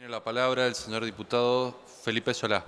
Tiene la palabra el señor diputado Felipe Solá.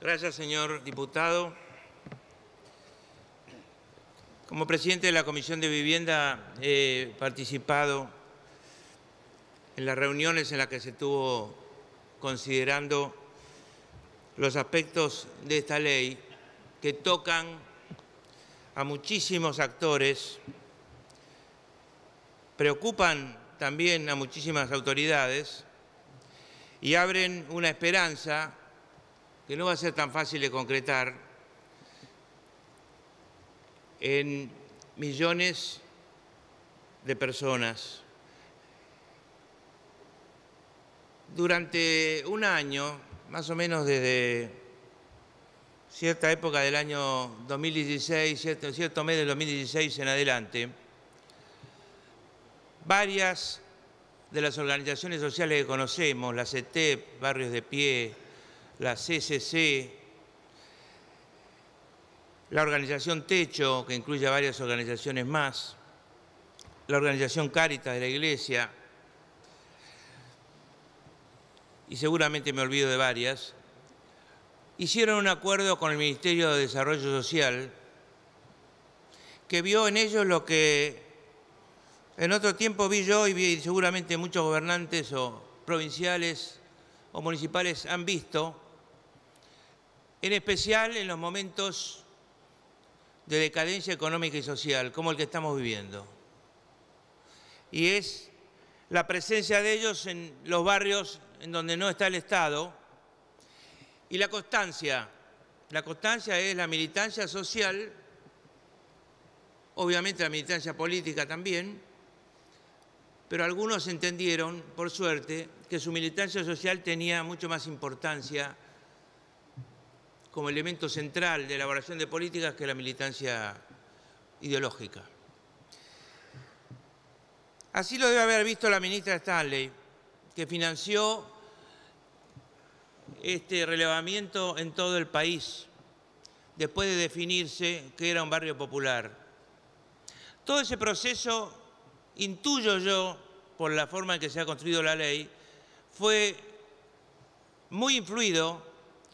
Gracias, señor diputado. Como presidente de la Comisión de Vivienda he participado en las reuniones en las que se estuvo considerando los aspectos de esta ley que tocan a muchísimos actores, preocupan también a muchísimas autoridades y abren una esperanza que no va a ser tan fácil de concretar en millones de personas. Durante un año, más o menos desde cierta época del año 2016, cierto mes del 2016 en adelante, varias de las organizaciones sociales que conocemos, la CETEP, Barrios de Pie, la CCC, la organización Techo, que incluye a varias organizaciones más, la organización Cáritas de la Iglesia, y seguramente me olvido de varias, hicieron un acuerdo con el Ministerio de Desarrollo Social que vio en ellos lo que en otro tiempo vi yo y vi seguramente muchos gobernantes o provinciales o municipales han visto, en especial en los momentos de decadencia económica y social, como el que estamos viviendo. Y es la presencia de ellos en los barrios en donde no está el Estado y la constancia. La constancia es la militancia social, obviamente la militancia política también, pero algunos entendieron, por suerte, que su militancia social tenía mucho más importancia como elemento central de elaboración de políticas que la militancia ideológica. Así lo debe haber visto la ministra Stanley, que financió este relevamiento en todo el país, después de definirse que era un barrio popular. Todo ese proceso, intuyo yo, por la forma en que se ha construido la ley, fue muy influido,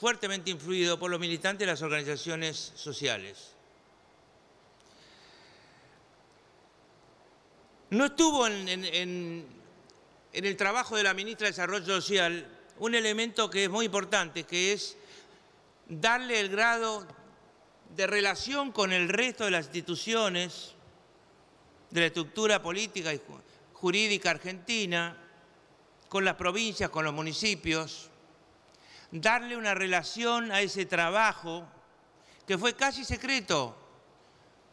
fuertemente influido por los militantes de las organizaciones sociales. No estuvo en el trabajo de la ministra de Desarrollo Social un elemento que es muy importante, que es darle el grado de relación con el resto de las instituciones de la estructura política y jurídica argentina, con las provincias, con los municipios, darle una relación a ese trabajo que fue casi secreto,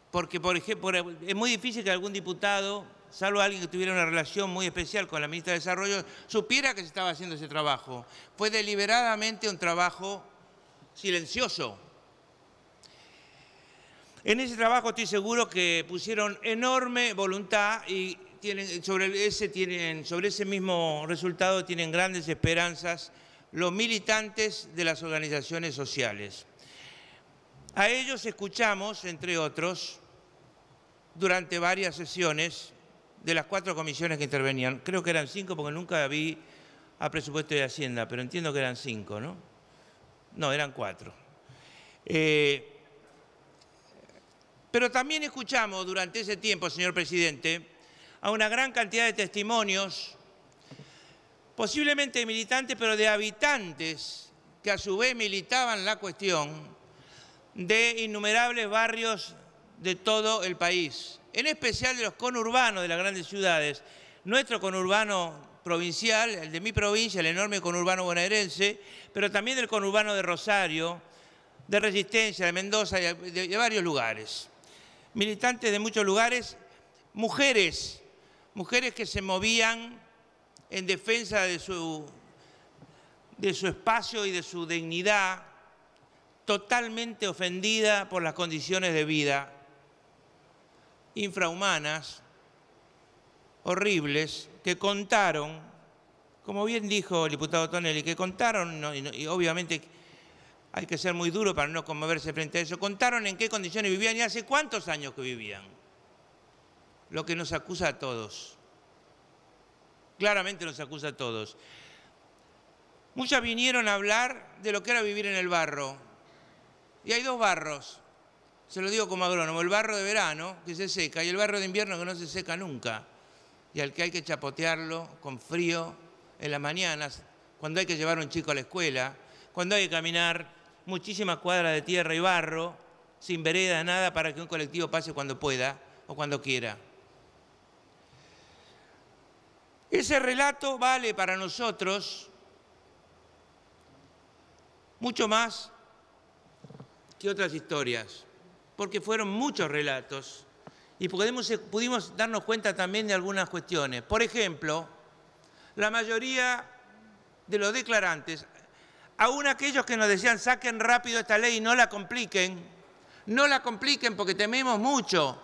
porque por ejemplo, es muy difícil que algún diputado, salvo alguien que tuviera una relación muy especial con la ministra de Desarrollo, supiera que se estaba haciendo ese trabajo. Fue deliberadamente un trabajo silencioso. En ese trabajo estoy seguro que pusieron enorme voluntad y sobre ese mismo resultado tienen grandes esperanzas los militantes de las organizaciones sociales. A ellos escuchamos, entre otros, durante varias sesiones de las 4 comisiones que intervenían. Creo que eran 5 porque nunca vi a presupuesto de Hacienda, pero entiendo que eran 5, ¿no? No, eran 4. Pero también escuchamos durante ese tiempo, señor presidente, a una gran cantidad de testimonios, posiblemente de militantes, pero de habitantes que a su vez militaban la cuestión, de innumerables barrios de todo el país, en especial de los conurbanos de las grandes ciudades. Nuestro conurbano provincial, el de mi provincia, el enorme conurbano bonaerense, pero también del conurbano de Rosario, de Resistencia, de Mendoza, de varios lugares. Militantes de muchos lugares, mujeres que se movían en defensa de su espacio y de su dignidad, totalmente ofendida por las condiciones de vida infrahumanas, horribles, que contaron, como bien dijo el diputado Tonelli, que contaron, y obviamente hay que ser muy duro para no conmoverse frente a eso, contaron en qué condiciones vivían y hace cuántos años que vivían. Lo que nos acusa a todos. claramente nos acusa a todos. Muchas vinieron a hablar de lo que era vivir en el barro. Y hay dos barros, se lo digo como agrónomo, el barro de verano, que se seca, y el barro de invierno, que no se seca nunca, y al que hay que chapotearlo con frío en las mañanas, cuando hay que llevar a un chico a la escuela, cuando hay que caminar muchísimas cuadras de tierra y barro, sin vereda, nada, para que un colectivo pase cuando pueda o cuando quiera. Ese relato vale para nosotros mucho más que otras historias, porque fueron muchos relatos y pudimos darnos cuenta también de algunas cuestiones. Por ejemplo, la mayoría de los declarantes, aún aquellos que nos decían saquen rápido esta ley y no la compliquen porque tememos mucho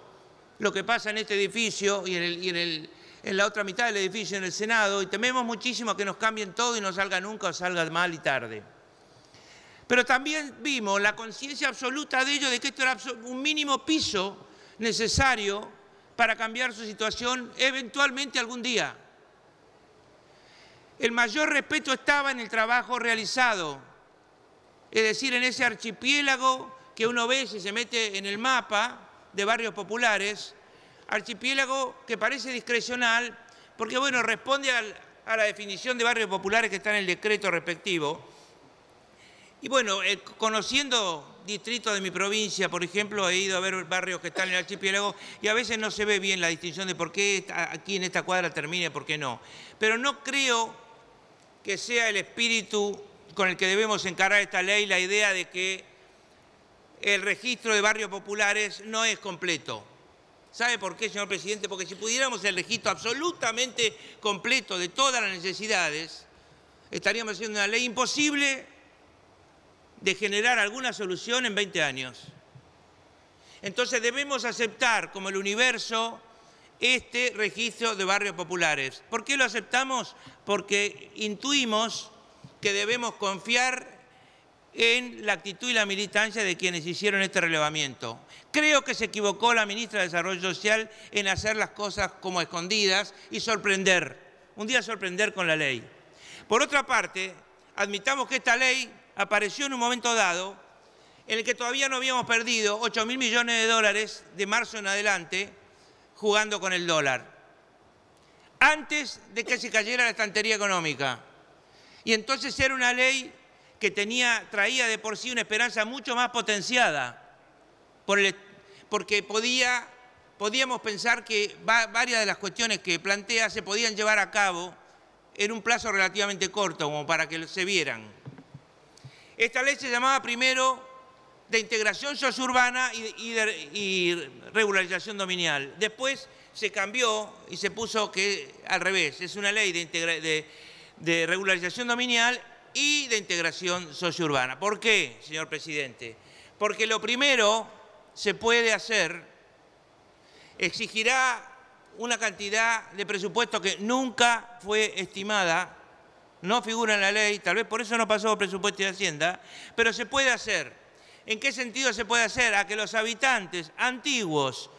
lo que pasa en este edificio y en la otra mitad del edificio, en el Senado, y tememos muchísimo que nos cambien todo y no salga nunca o salga mal y tarde. Pero también vimos la conciencia absoluta de ellos de que esto era un mínimo piso necesario para cambiar su situación eventualmente algún día. El mayor respeto estaba en el trabajo realizado, es decir, en ese archipiélago que uno ve si se mete en el mapa de barrios populares, archipiélago que parece discrecional, porque bueno, responde a la definición de barrios populares que está en el decreto respectivo. Y bueno, conociendo distritos de mi provincia, por ejemplo, he ido a ver barrios que están en el archipiélago y a veces no se ve bien la distinción de por qué aquí en esta cuadra termina y por qué no. Pero no creo que sea el espíritu con el que debemos encarar esta ley la idea de que el registro de barrios populares no es completo. ¿Sabe por qué, señor presidente? Porque si pudiéramos el registro absolutamente completo de todas las necesidades, estaríamos haciendo una ley imposible de generar alguna solución en 20 años. Entonces debemos aceptar como el universo este registro de barrios populares. ¿Por qué lo aceptamos? Porque intuimos que debemos confiar en la actitud y la militancia de quienes hicieron este relevamiento. Creo que se equivocó la ministra de Desarrollo Social en hacer las cosas como escondidas y sorprender, un día sorprender con la ley. Por otra parte, admitamos que esta ley apareció en un momento dado en el que todavía no habíamos perdido 8.000 millones de dólares de marzo en adelante jugando con el dólar, antes de que se cayera la estantería económica. Y entonces era una ley que traía de por sí una esperanza mucho más potenciada, porque podíamos pensar que varias de las cuestiones que plantea se podían llevar a cabo en un plazo relativamente corto, como para que se vieran. Esta ley se llamaba primero de integración sociurbana y regularización dominial. Después se cambió y se puso que al revés, es una ley de regularización dominial y de integración sociurbana. ¿Por qué, señor presidente? Porque lo primero se puede hacer, exigirá una cantidad de presupuesto que nunca fue estimada. No figura en la ley, tal vez por eso no pasó presupuesto de Hacienda, pero se puede hacer. ¿En qué sentido se puede hacer? A que los habitantes antiguos,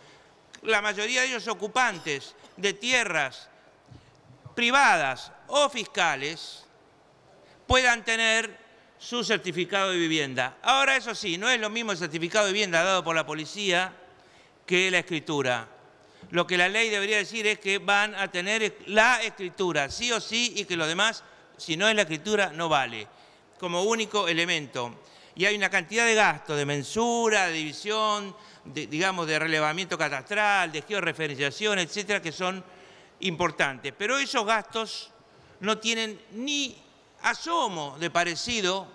la mayoría de ellos ocupantes de tierras privadas o fiscales, puedan tener su certificado de vivienda. Ahora, eso sí, no es lo mismo el certificado de vivienda dado por la policía que la escritura. Lo que la ley debería decir es que van a tener la escritura, sí o sí, y que los demás, si no es la escritura, no vale, como único elemento. Y hay una cantidad de gastos, de mensura, de división, de relevamiento catastral, de georreferenciación, etcétera, que son importantes. Pero esos gastos no tienen ni asomo de parecido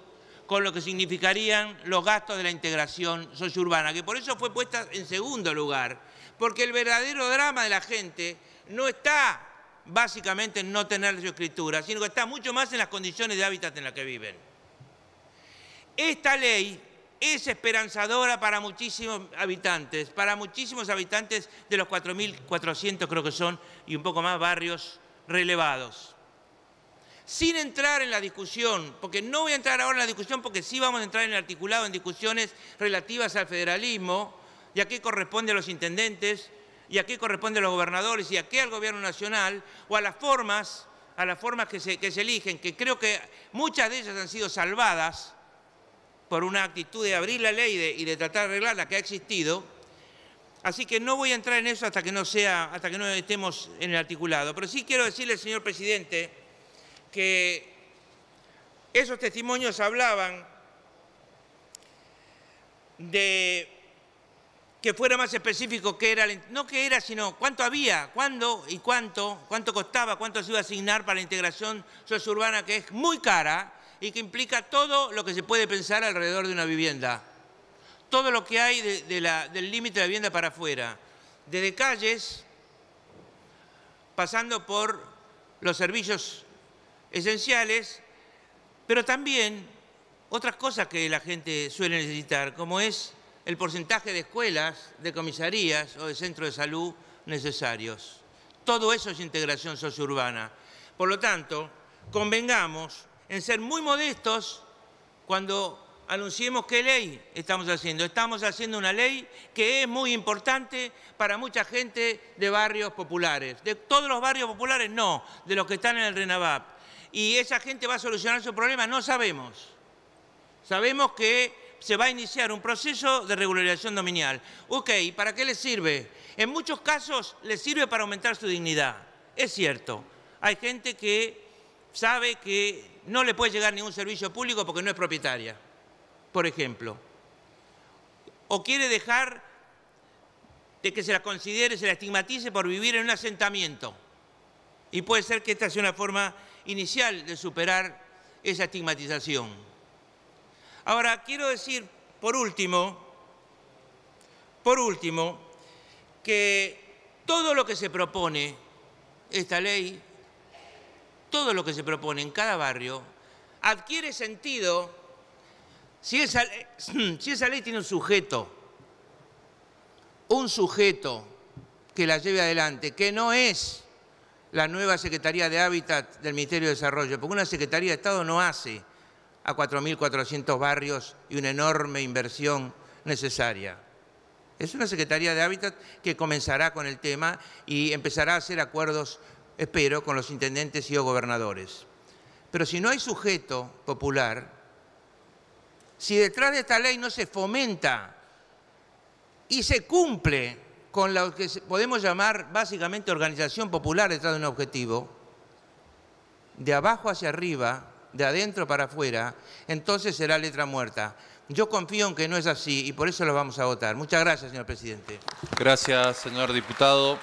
con lo que significarían los gastos de la integración sociurbana, que por eso fue puesta en segundo lugar, porque el verdadero drama de la gente no está básicamente en no tener su escritura, sino que está mucho más en las condiciones de hábitat en las que viven. Esta ley es esperanzadora para muchísimos habitantes de los 4.400, creo que son, y un poco más barrios relevados. Sin entrar en la discusión, porque no voy a entrar ahora en la discusión, porque sí vamos a entrar en el articulado en discusiones relativas al federalismo, ya que corresponde a los intendentes, y a qué corresponde a los gobernadores y a qué al gobierno nacional, o a las formas que se eligen, que creo que muchas de ellas han sido salvadas por una actitud de abrir la ley y de tratar de arreglar la que ha existido. Así que no voy a entrar en eso hasta que no estemos en el articulado. Pero sí quiero decirle, señor presidente, que esos testimonios hablaban de que fuera más específico qué era, no qué era, sino cuánto había, cuánto costaba, cuánto se iba a asignar para la integración sociurbana, que es muy cara y que implica todo lo que se puede pensar alrededor de una vivienda, todo lo que hay del límite de la vivienda para afuera, desde calles, pasando por los servicios esenciales, pero también otras cosas que la gente suele necesitar, como es el porcentaje de escuelas, de comisarías o de centros de salud necesarios. Todo eso es integración sociourbana. Por lo tanto, convengamos en ser muy modestos cuando anunciemos qué ley estamos haciendo. Estamos haciendo una ley que es muy importante para mucha gente de barrios populares. De todos los barrios populares no, de los que están en el RENABAP. Y esa gente va a solucionar su problema, no sabemos. Sabemos que se va a iniciar un proceso de regularización dominial. Ok, ¿para qué les sirve? En muchos casos les sirve para aumentar su dignidad. Es cierto, hay gente que sabe que no le puede llegar ningún servicio público porque no es propietaria, por ejemplo. O quiere dejar de que se la considere, se la estigmatice por vivir en un asentamiento. Y puede ser que esta sea una forma inicial de superar esa estigmatización. Ahora, quiero decir, por último, que todo lo que se propone esta ley, todo lo que se propone en cada barrio, adquiere sentido si esa ley tiene un sujeto que la lleve adelante, que no es la nueva Secretaría de Hábitat del Ministerio de Desarrollo, porque una Secretaría de Estado no hace a 4.400 barrios y una enorme inversión necesaria. Es una Secretaría de Hábitat que comenzará con el tema y empezará a hacer acuerdos, espero, con los intendentes y o gobernadores. Pero si no hay sujeto popular, si detrás de esta ley no se fomenta y se cumple con lo que podemos llamar básicamente organización popular detrás de un objetivo, de abajo hacia arriba, de adentro para afuera, entonces será letra muerta. Yo confío en que no es así y por eso lo vamos a votar. Muchas gracias, señor presidente. Gracias, señor diputado.